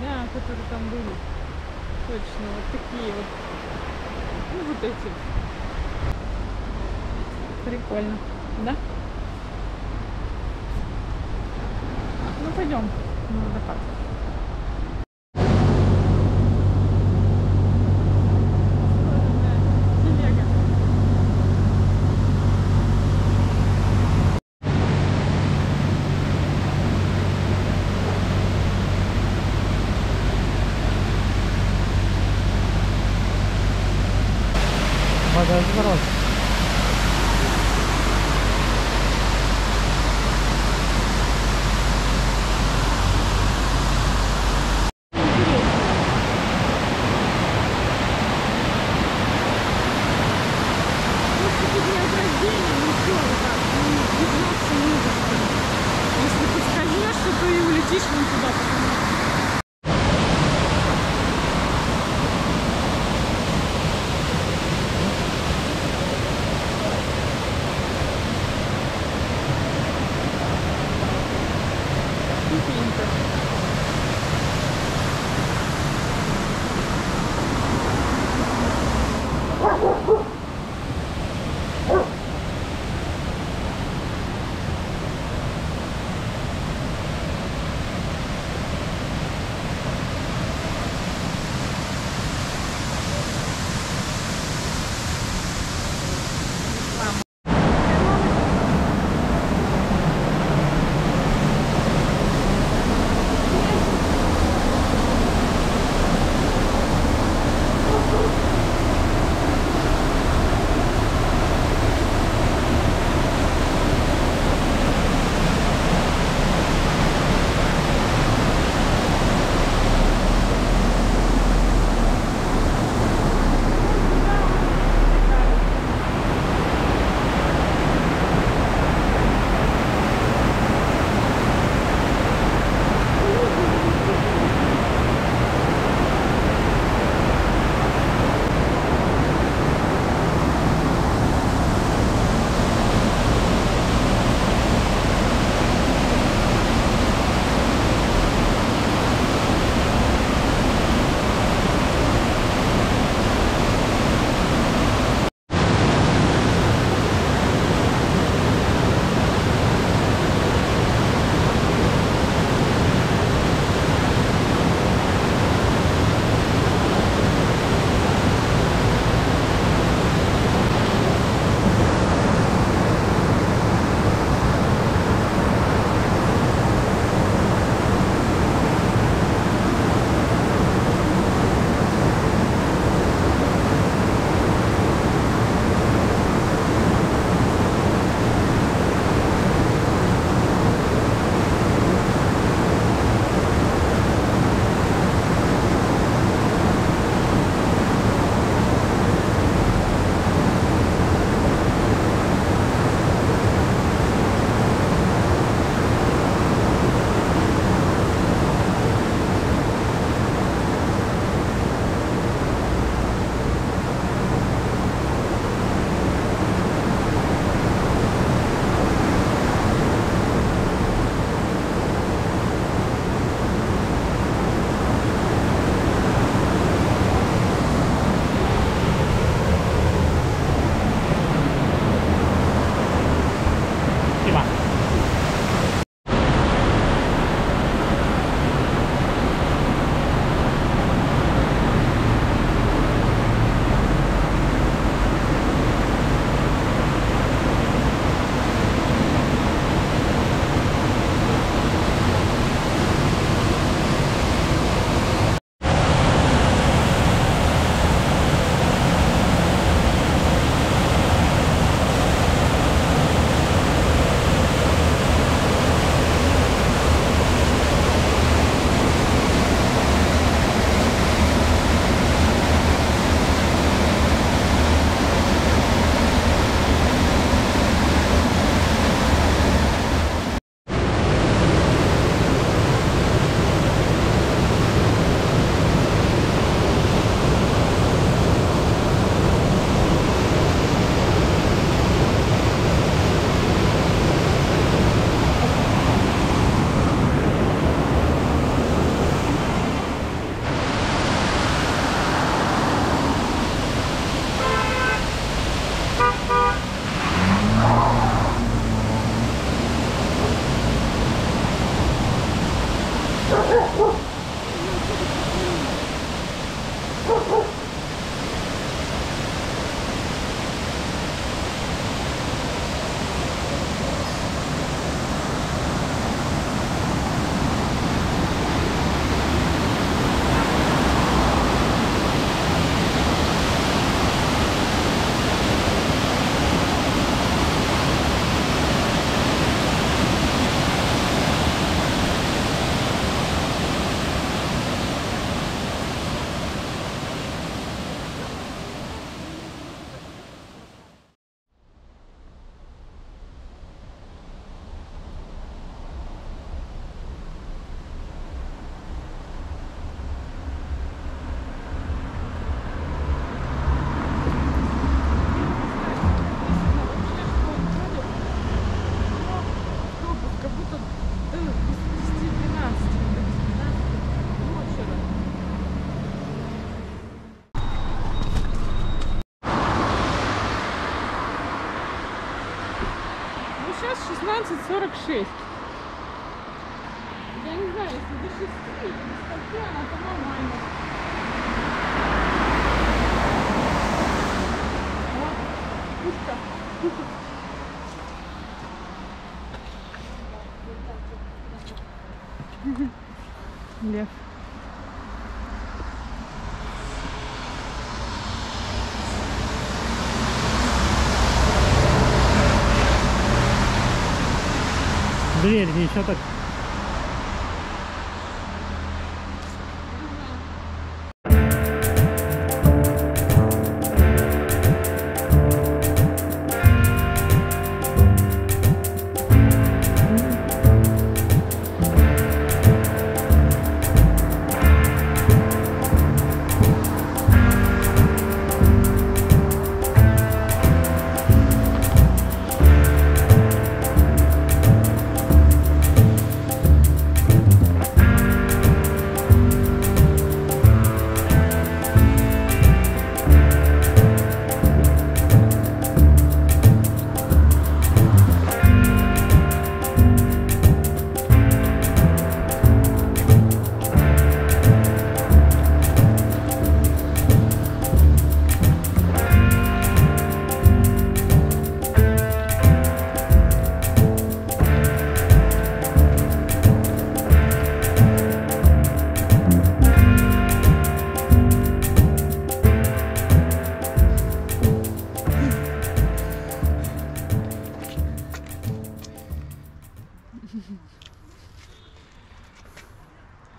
да, которые там были. Точно, вот такие вот. Ну, вот эти. Прикольно, да? Ну, пойдем на водопад. Водоворот. Если ты скользнешься, то и улетишь вон туда. 10:46. Я не знаю, если до 6 или до 5, она по-нормальному. Вот, пушка. Лев. Блин, ничего так.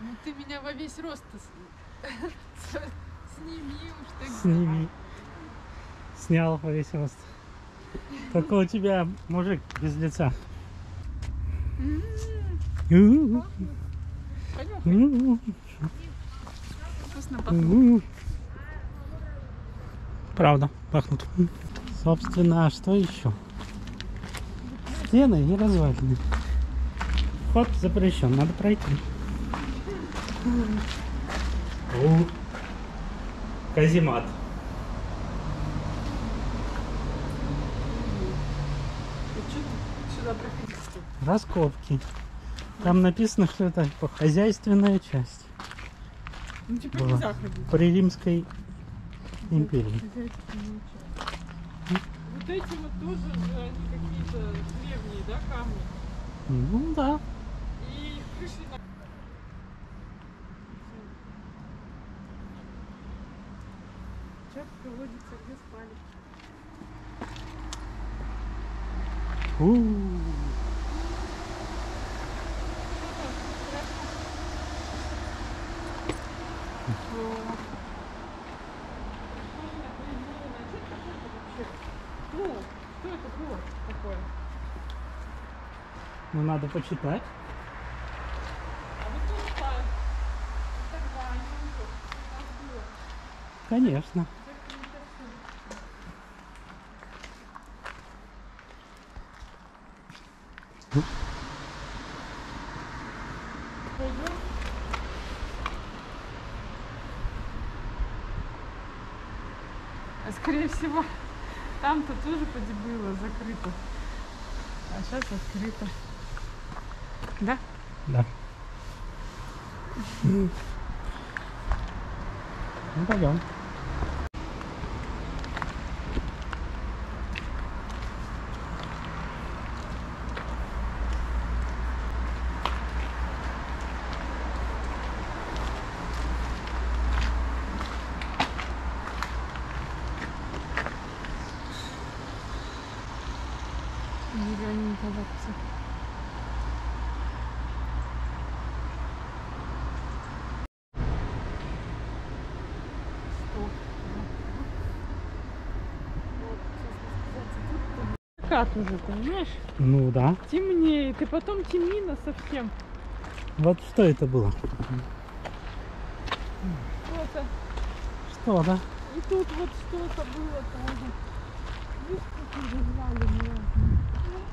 Ну ты меня во весь рост сними уж так. Сними. Снял во весь рост. Только у тебя мужик без лица. Вкусно пахнет. Правда, пахнут. Собственно, а что еще? Стены не развалены. Вход запрещен, надо пройти. Каземат. Раскопки. Там написано, что это хозяйственная часть. Ну, типа нельзя ходить. При Римской империи. Вот эти вот тоже, они какие-то древние, да, камни? Ну да. И крыши на... Чапка водится, где спали. Что это было такое? Ну, надо почитать. А вот тут спали. Тогда они уйдут. Конечно. А скорее всего, там-то тоже поди было закрыто. А сейчас открыто. Да? Да. Ну пойдем. Зелененькая бабца. Закат уже, понимаешь? Ну да. Темнеет, и потом темнина совсем. Вот что это было? Что-то. Что, да? И тут вот что-то было тоже. Видишь, как уже звали меня?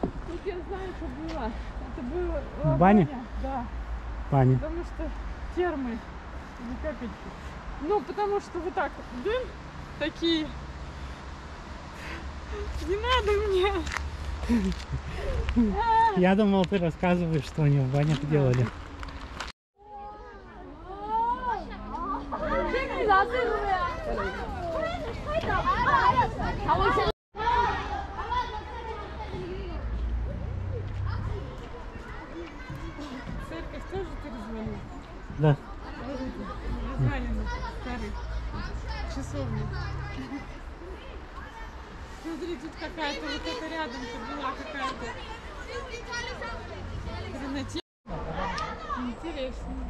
Тут я знаю, что было. Это было баня? Да. Баня. Потому что термы или капельки. Ну, потому что вот так дым такие. Не надо мне. Я думал, ты рассказываешь, что они в банях делали. Церковь тоже перезвонила? Да. Развалины старых. Часовни. Смотри, тут какая-то вот это рядом была какая-то. Интересненько.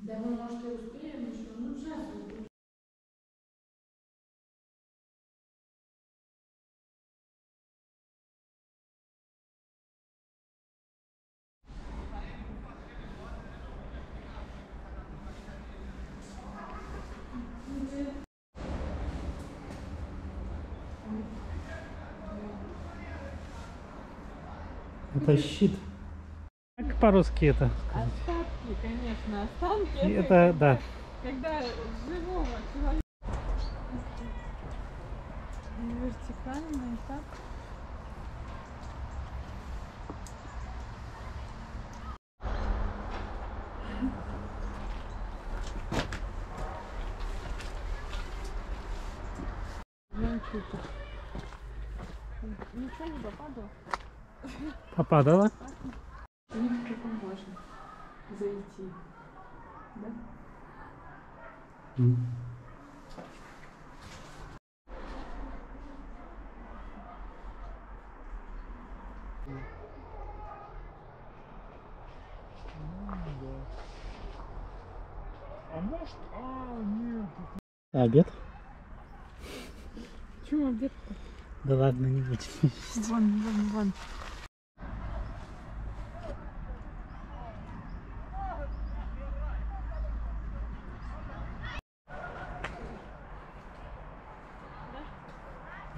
Да мы, может, и успеем еще, ну, сейчас. Это щит. Как по-русски это сказать? Останки, конечно, останки. Это да. Когда живого человека вертикально и так. Ничего не попадало. Попадала? Никаком можно зайти, да? А может, нет. Обед? Чего обед-то? Да ладно, не будь. Вон.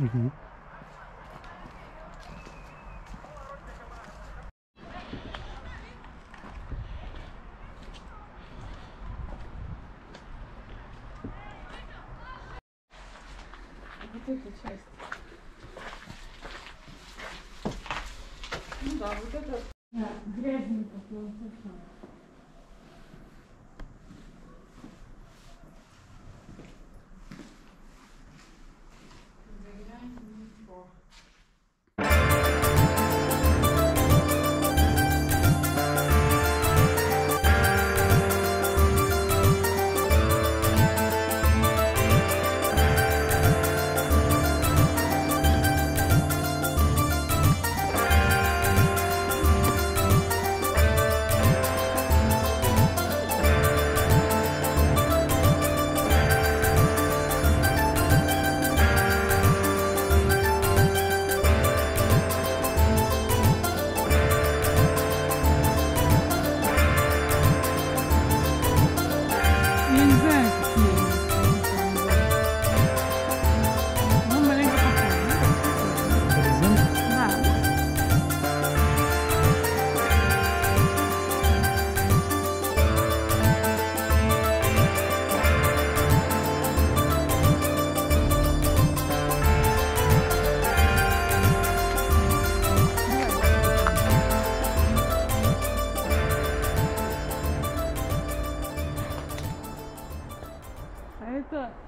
Угу. Вот эта часть. Ну да, вот это грязненько было слышно.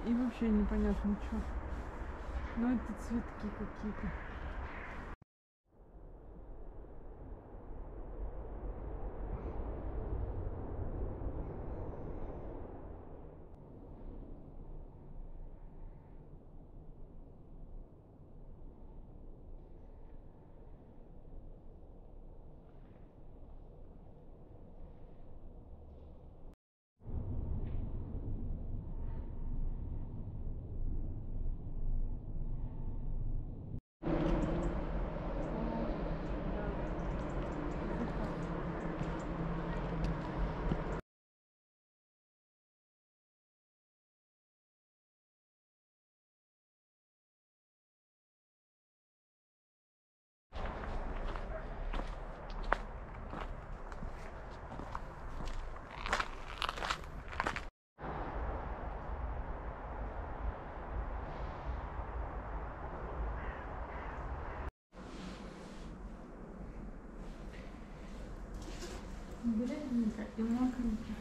И вообще непонятно что. Но это цветки какие-то. мокренько и мокренько.